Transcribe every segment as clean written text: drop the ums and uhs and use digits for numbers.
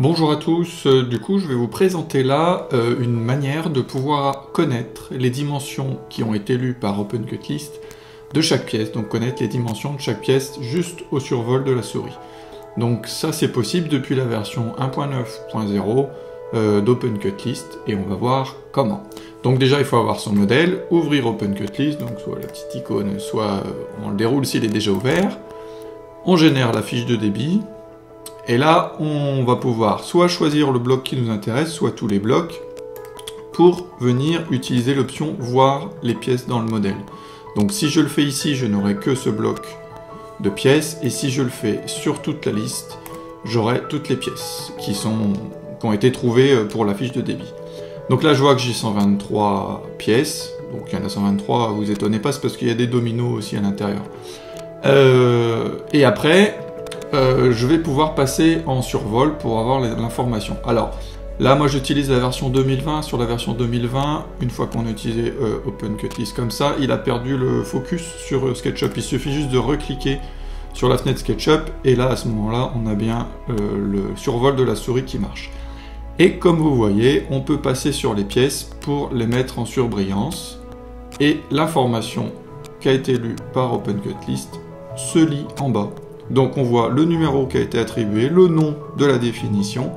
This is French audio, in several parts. Bonjour à tous, du coup je vais vous présenter là une manière de pouvoir connaître les dimensions qui ont été lues par OpenCutList de chaque pièce, donc connaître les dimensions de chaque pièce juste au survol de la souris. Donc ça c'est possible depuis la version 1.9.0 d'OpenCutList et on va voir comment. Donc déjà il faut avoir son modèle, ouvrir OpenCutList, donc soit la petite icône, soit on le déroule s'il est déjà ouvert, on génère la fiche de débit. Et là, on va pouvoir soit choisir le bloc qui nous intéresse, soit tous les blocs, pour venir utiliser l'option « Voir les pièces dans le modèle ». Donc si je le fais ici, je n'aurai que ce bloc de pièces, et si je le fais sur toute la liste, j'aurai toutes les pièces qui ont été trouvées pour la fiche de débit. Donc là, je vois que j'ai 123 pièces, donc il y en a 123, vous étonnez pas, c'est parce qu'il y a des dominos aussi à l'intérieur. Et après... je vais pouvoir passer en survol pour avoir l'information. Alors, là, moi, j'utilise la version 2020. Sur la version 2020, une fois qu'on utilisait OpenCutList comme ça, il a perdu le focus sur SketchUp. Il suffit juste de recliquer sur la fenêtre SketchUp, et là, à ce moment-là, on a bien le survol de la souris qui marche. Et comme vous voyez, on peut passer sur les pièces pour les mettre en surbrillance, et l'information qui a été lue par OpenCutList se lit en bas. Donc on voit le numéro qui a été attribué, le nom de la définition,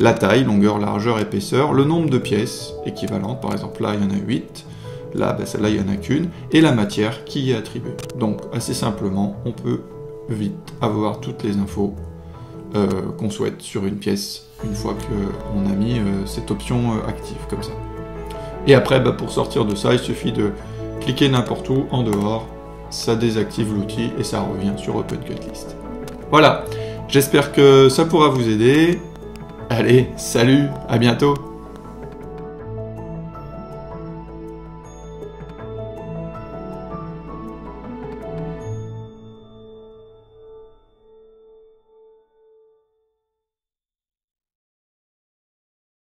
la taille, longueur, largeur, épaisseur, le nombre de pièces équivalentes, par exemple là il y en a 8, là ben celle-là il n'y en a qu'une, et la matière qui y est attribuée. Donc assez simplement, on peut vite avoir toutes les infos qu'on souhaite sur une pièce, une fois qu'on a mis cette option active comme ça. Et après ben pour sortir de ça, il suffit de cliquer n'importe où en dehors, ça désactive l'outil et ça revient sur OpenCutList. Voilà, j'espère que ça pourra vous aider. Allez, salut, à bientôt!